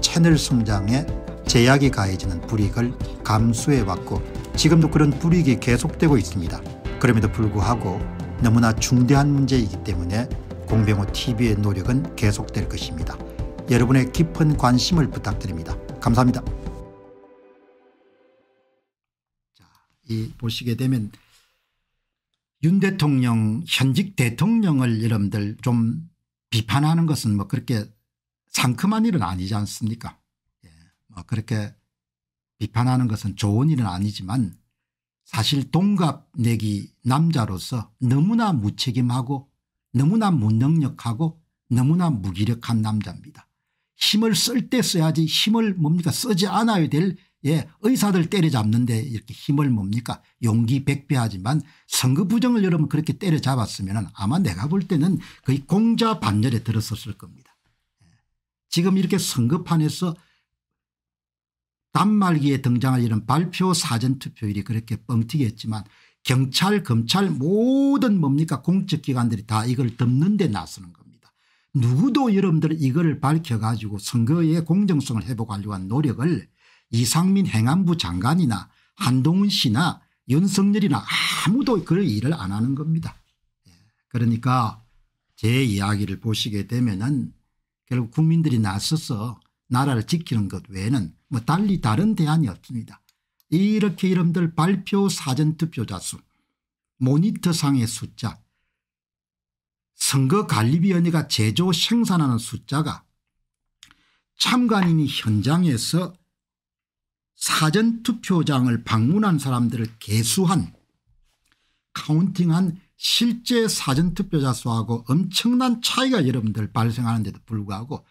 채널 성장에 제약이 가해지는 불이익을 감수해왔고 지금도 그런 불이익이 계속되고 있습니다. 그럼에도 불구하고 너무나 중대한 문제이기 때문에 공병호TV의 노력은 계속될 것입니다. 여러분의 깊은 관심을 부탁드립니다. 감사합니다. 자, 이 보시게 되면 윤 대통령, 현직 대통령을 여러분들 좀 비판하는 것은 뭐 그렇게 상큼한 일은 아니지 않습니까? 예, 뭐 그렇게 비판하는 것은 좋은 일은 아니지만 사실 동갑내기 남자로서 너무나 무책임하고 너무나 무능력하고 너무나 무기력한 남자입니다. 힘을 쓸 때 써야지 힘을 뭡니까 쓰지 않아야 될, 예, 의사들 때려잡는데 이렇게 힘을 뭡니까 용기 백배하지만 선거 부정을 여러분 그렇게 때려잡았으면 아마 내가 볼 때는 거의 공자 반열에 들었었을 겁니다. 지금 이렇게 선거판에서 단말기에 등장할 이런 발표 사전투표율이 그렇게 뻥튀기했지만 경찰 검찰 모든 뭡니까 공적기관들이 다 이걸 덮는 데 나서는 겁니다. 누구도 여러분들 이걸 밝혀가지고 선거의 공정성을 회복하려고 한 노력을 이상민 행안부 장관이나 한동훈 씨나 윤석열이나 아무도 그런 일을 안 하는 겁니다. 그러니까 제 이야기를 보시게 되면은 결국 국민들이 나서서 나라를 지키는 것 외에는 뭐 달리 다른 대안이 없습니다. 이렇게 여러분들 발표 사전투표자 수, 모니터상의 숫자, 선거관리위원회가 제조 생산하는 숫자가 참관인이 현장에서 사전투표장을 방문한 사람들을 계수한 카운팅한 실제 사전투표자 수하고 엄청난 차이가 여러분들 발생하는데도 불구하고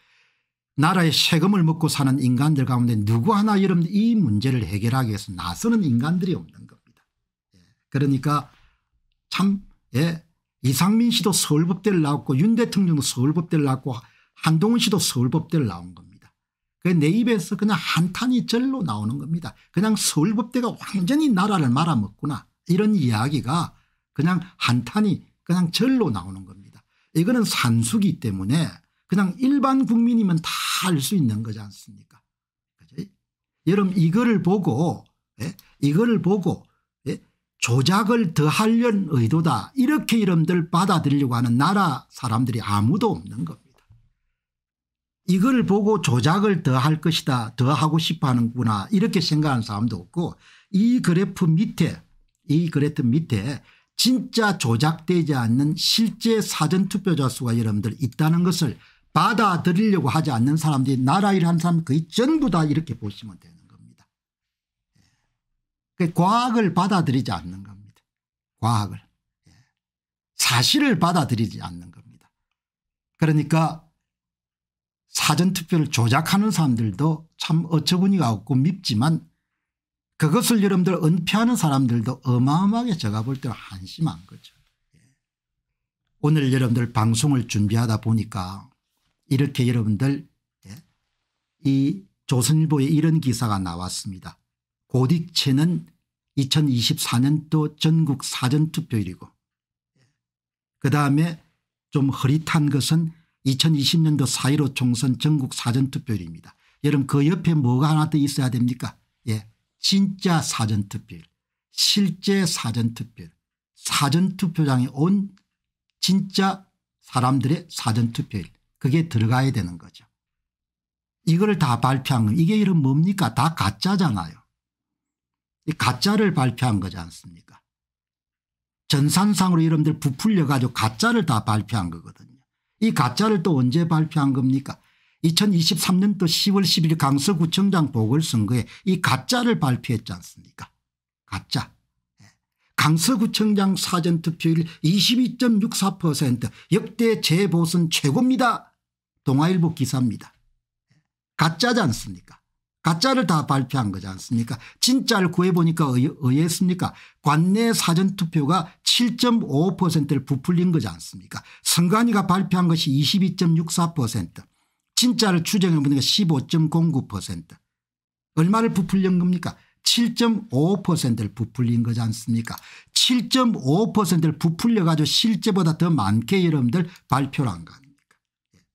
나라의 세금을 먹고 사는 인간들 가운데 누구 하나 여러분들 이 문제를 해결하기 위해서 나서는 인간들이 없는 겁니다. 그러니까 참, 예, 이상민 씨도 서울법대를 나왔고 윤 대통령도 서울법대를 나왔고 한동훈 씨도 서울법대를 나온 겁니다. 내 입에서 그냥 한탄이 절로 나오는 겁니다. 그냥 서울법대가 완전히 나라를 말아먹구나 이런 이야기가 그냥 한탄이 그냥 절로 나오는 겁니다. 이거는 산수기 때문에 그냥 일반 국민이면 다 알 수 있는 거지 않습니까? 그치? 여러분 이거를 보고, 예? 이거를 보고, 예? 조작을 더하려는 의도다 이렇게 여러분들 받아들이려고 하는 나라 사람들이 아무도 없는 겁니다. 이걸 보고 조작을 더할 것이다 더하고 싶어 하는구나 이렇게 생각하는 사람도 없고 이 그래프 밑에 진짜 조작되지 않는 실제 사전투표자 수가 여러분들 있다는 것을 받아들이려고 하지 않는 사람들이 나라 일을 한 사람 거의 전부 다 이렇게 보시면 되는 겁니다. 예. 과학을 받아들이지 않는 겁니다. 과학을. 예. 사실을 받아들이지 않는 겁니다. 그러니까 사전투표를 조작하는 사람들도 참 어처구니가 없고 밉지만 그것을 여러분들 은폐하는 사람들도 어마어마하게 제가 볼 때 한심한 거죠. 예. 오늘 여러분들 방송을 준비하다 보니까 이렇게 여러분들, 예, 이 조선일보에 이런 기사가 나왔습니다. 고딕체는 2024년도 전국 사전투표율이고, 예, 그다음에 좀 흐릿한 것은 2020년도 4.15 총선 전국 사전투표율입니다. 여러분 그 옆에 뭐가 하나 더 있어야 됩니까? 예. 진짜 사전투표율, 실제 사전투표율, 사전투표장에 온 진짜 사람들의 사전투표율 그게 들어가야 되는 거죠. 이걸 다 발표한 건 이게 이름 뭡니까? 다 가짜잖아요. 이 가짜를 발표한 거지 않습니까? 전산상으로 이름들 부풀려 가지고 가짜를 다 발표한 거거든요. 이 가짜를 또 언제 발표한 겁니까? 2023년도 10월 11일 강서구청장 보궐선거에 이 가짜를 발표했지 않습니까? 가짜. 강서구청장 사전투표율 22.64% 역대 재보선 최고입니다. 동아일보 기사입니다. 가짜지 않습니까? 가짜를 다 발표한 거지 않습니까? 진짜를 구해보니까 의외였습니까? 관내 사전투표가 7.55%를 부풀린 거지 않습니까? 선관위가 발표한 것이 22.64%, 진짜를 추정해보니까 15.09%. 얼마를 부풀린 겁니까? 7.55%를 부풀린 거지 않습니까? 7.55%를 부풀려가지고 실제보다 더 많게 여러분들 발표를 한 거 아닙니까? 예.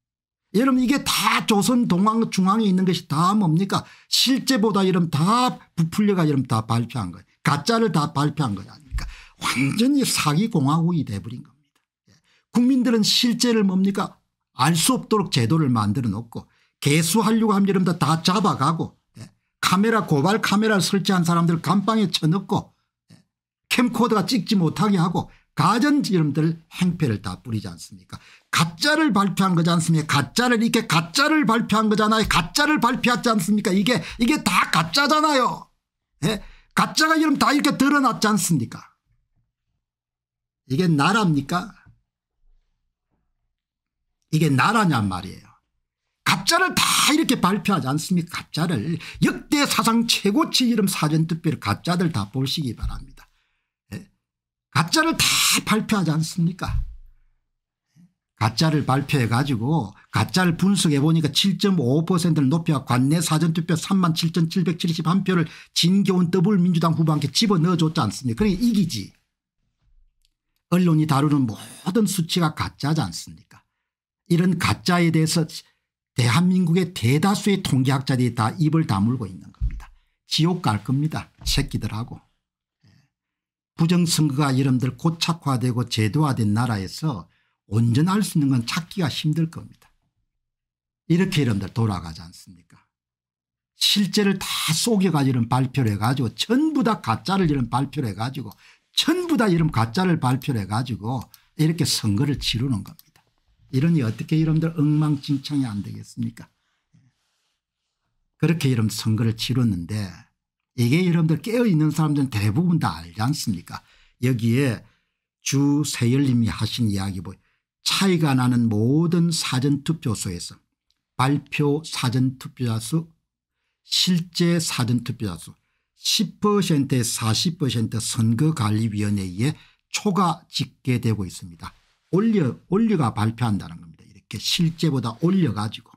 여러분 이게 다 조선 동항 중앙에 있는 것이 다 뭡니까? 실제보다 여러분 다 부풀려가지고 여러분 다 발표한 거예요. 가짜를 다 발표한 거 아닙니까? 완전히 사기공화국이 돼버린 겁니다. 예. 국민들은 실제를 뭡니까? 알 수 없도록 제도를 만들어 놓고 개수하려고 하면 여러분들 다 잡아가고 카메라 고발 카메라를 설치한 사람들 감방에 쳐넣고 캠코더가 찍지 못하게 하고 가전 여러분들 행패를 다 뿌리지 않습니까? 가짜를 발표한 거지 않습니까? 가짜를 이렇게 가짜를 발표한 거잖아요. 가짜를 발표하지 않습니까? 이게 다 가짜잖아요. 예? 가짜가 여러분 다 이렇게 드러났지 않습니까? 이게 나라입니까? 이게 나라냔 말이에요. 가짜를 다 이렇게 발표하지 않습니까? 가짜를 역대 사상 최고치 이름 사전투표를 가짜들 다 보시기 바랍니다. 예. 가짜를 다 발표하지 않습니까? 가짜를 발표해 가지고 가짜를 분석해 보니까 7.55%를 높여 관내 사전투표 37,771표를 진교훈 더불어민주당 후보한테 집어넣어줬지 않습니까? 그러니까 이기지. 언론이 다루는 모든 수치가 가짜지 않습니까? 이런 가짜에 대해서 대한민국의 대다수의 통계학자들이 다 입을 다물고 있는 겁니다. 지옥 갈 겁니다. 새끼들하고. 부정선거가 여러분들 고착화되고 제도화된 나라에서 온전할 수 있는 건 찾기가 힘들 겁니다. 이렇게 여러분들 돌아가지 않습니까? 실제를 다 속여가지고 이런 발표를 해가지고 전부 다 가짜를 이런 발표를 해가지고 전부 다 이런 가짜를 발표를 해가지고 이렇게 선거를 치르는 겁니다. 이러니 어떻게 여러분들 엉망진창이 안 되겠습니까? 그렇게 여러분 선거를 치렀는데 이게 여러분들 깨어있는 사람들은 대부분 다 알지 않습니까? 여기에 주세열님이 하신 이야기 보여 차이가 나는 모든 사전투표소에서 발표 사전투표자 수, 실제 사전투표자 수 10%에 40% 선거관리위원회에 의해 초과 집계되고 있습니다. 올려가 발표한다는 겁니다. 이렇게 실제보다 올려가지고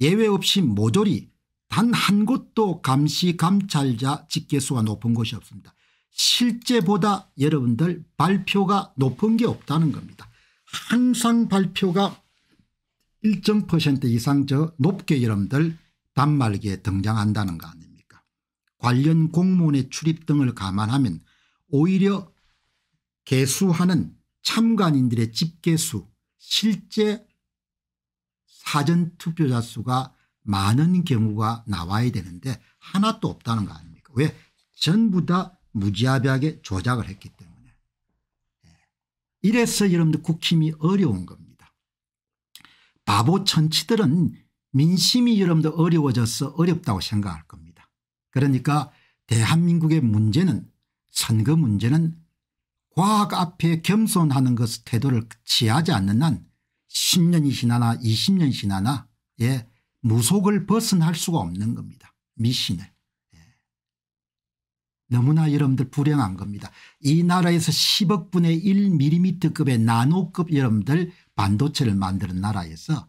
예외 없이 모조리 단 한 곳도 감시 감찰자 집계수가 높은 곳이 없습니다. 실제보다 여러분들 발표가 높은 게 없다는 겁니다. 항상 발표가 일정 퍼센트 이상 저 높게 여러분들 단말기에 등장한다는 거 아닙니까? 관련 공무원의 출입 등을 감안하면 오히려 개수하는 참관인들의 집계수 실제 사전투표자 수가 많은 경우가 나와야 되는데 하나도 없다는 거 아닙니까? 왜? 전부 다 무지하게 조작을 했기 때문에. 이래서 여러분들 국힘이 어려운 겁니다. 바보 천치들은 민심이 여러분들 어려워져서 어렵다고 생각할 겁니다. 그러니까 대한민국의 문제는 선거 문제는 과학 앞에 겸손하는 것 태도를 취하지 않는 한 10년이 지나나 20년이 지나나 예, 무속을 벗어날 수가 없는 겁니다. 미신을. 예. 너무나 여러분들 불행한 겁니다. 이 나라에서 10억 분의 1mm급의 나노급 여러분들 반도체를 만드는 나라에서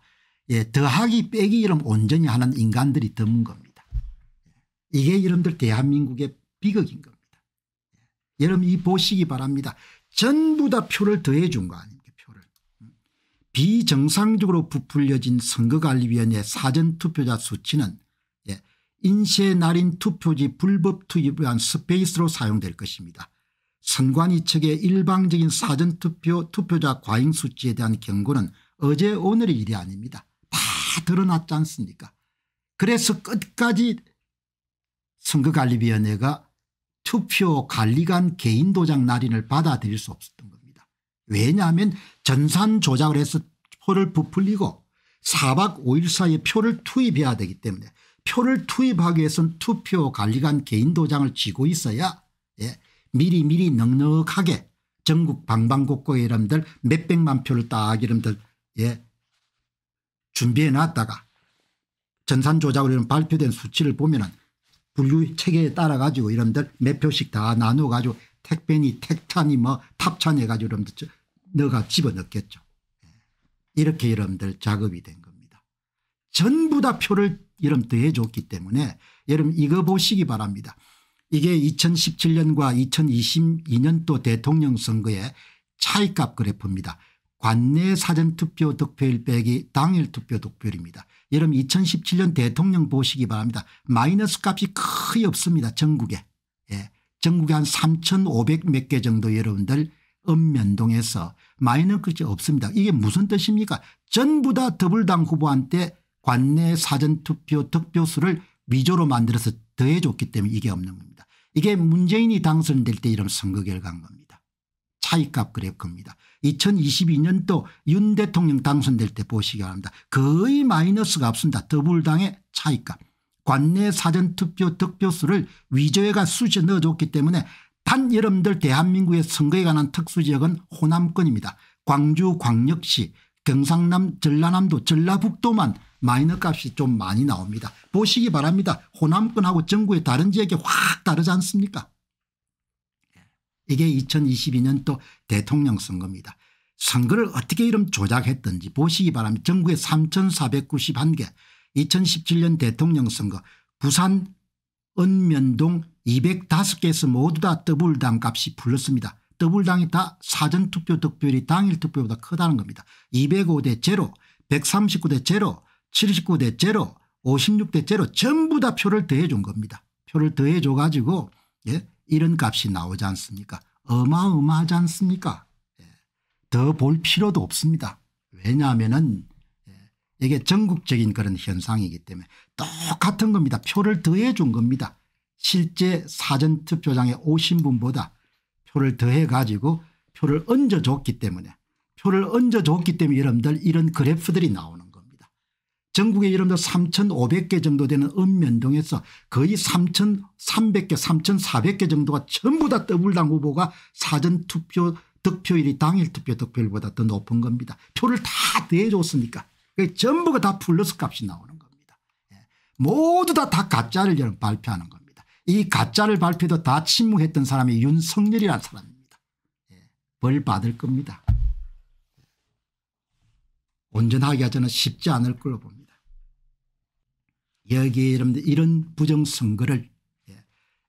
예, 더하기 빼기 이런 온전히 하는 인간들이 드문 겁니다. 이게 여러분들 대한민국의 비극인 겁니다. 여러분 이 보시기 바랍니다. 전부 다 표를 더해 준 거 아닙니까? 표를. 비정상적으로 부풀려진 선거관리위원회 사전투표자 수치는 예, 인쇄 날인 투표지 불법 투입을 위한 스페이스로 사용될 것입니다. 선관위 측의 일방적인 사전투표자 과잉 수치에 대한 경고는 어제 오늘의 일이 아닙니다. 다 다 드러났지 않습니까? 그래서 끝까지 선거관리위원회가 투표 관리관 개인 도장 날인을 받아들일 수 없었던 겁니다. 왜냐하면 전산 조작을 해서 표를 부풀리고 4박 5일 사이에 표를 투입해야 되기 때문에 표를 투입하기 위해서는 투표 관리관 개인 도장을 쥐고 있어야 미리미리 넉넉하게 전국 방방곡곡에 여러분들 몇백만 표를 딱 여러분들 준비해 놨다가 전산 조작으로 발표된 수치를 보면은 분류 체계에 따라 가지고 여러분들 몇 표씩 다 나눠 가지고 택배니 택찬이 뭐 탑찬해 가지고 여러분들 너가 집어넣겠죠. 이렇게 여러분들 작업이 된 겁니다. 전부 다 표를 여러분들 해줬기 때문에 여러분 이거 보시기 바랍니다. 이게 2017년과 2022년도 대통령 선거의 차이값 그래프입니다. 관내 사전투표 득표율 빼기 당일 투표 득표율입니다. 여러분 2017년 대통령 보시기 바랍니다. 마이너스 값이 거의 없습니다. 전국에. 전국에 한 3,500 몇 개 정도 여러분들 읍면동에서 마이너스 값이 없습니다. 이게 무슨 뜻입니까? 전부 다 더불당 후보한테 관내 사전투표 득표수를 위조로 만들어서 더해줬기 때문에 이게 없는 겁니다. 이게 문재인이 당선될 때 이런 선거 결과인 겁니다. 차이값 그래프입니다. 2022년도 윤 대통령 당선될 때 보시기 바랍니다. 거의 마이너스가 없습니다. 더불당의 차이값. 관내 사전투표 득표수를 위조해가 수시에 넣어줬기 때문에 단 여러분들 대한민국의 선거에 관한 특수지역은 호남권입니다. 광주 광역시 경상남 전라남도 전라북도만 마이너값이 좀 많이 나옵니다. 보시기 바랍니다. 호남권하고 전국의 다른 지역이 확 다르지 않습니까? 이게 2022년도 대통령 선거입니다. 선거를 어떻게 이름 조작했던지 보시기 바랍니다. 전국에 3,491개 2017년 대통령 선거 부산 읍면동 205개에서 모두 다 더블당 값이 풀렸습니다. 더블당이 다 사전투표 득표율이 당일 투표보다 크다는 겁니다. 205대 0 139대 0 79대 0 56대 0 전부 다 표를 더해준 겁니다. 표를 더해줘 가지고 이런 값이 나오지 않습니까? 어마어마하지 않습니까? 더 볼 필요도 없습니다. 왜냐하면은 이게 전국적인 그런 현상이기 때문에 똑같은 겁니다. 표를 더해준 겁니다. 실제 사전투표장에 오신 분보다 표를 더해 가지고 표를 얹어줬기 때문에 여러분들 이런 그래프들이 나오는 겁니다. 전국에 여러분들 3,500개 정도 되는 읍면동에서 거의 3,300개 3,400개 정도가 전부 다 더블당 후보가 사전투표 득표율이 당일 투표 득표율보다 더 높은 겁니다. 표를 다 더해줬으니까 전부가 다 플러스 값이 나오는 겁니다. 모두 다 가짜를 여러분 발표하는 겁니다. 이 가짜를 발표도 다 침묵했던 사람이 윤석열이라는 사람입니다. 벌 받을 겁니다. 온전하기가 저는 쉽지 않을 걸로 봅니다. 여기에 여러분들 이런 부정선거를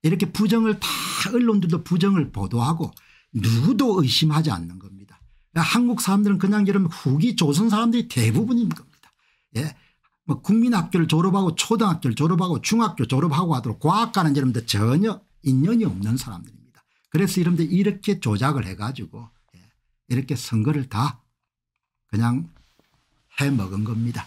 이렇게 부정을 다 언론들도 부정을 보도하고 누구도 의심하지 않는 겁니다. 한국 사람들은 그냥 여러분 후기 조선 사람들이 대부분인 겁니다. 뭐 국민학교를 졸업하고 초등학교를 졸업하고 중학교 졸업하고 하도록 과학과는 여러분들 전혀 인연이 없는 사람들입니다. 그래서 여러분들 이렇게 조작을 해가지고 이렇게 선거를 다 그냥 해먹은 겁니다.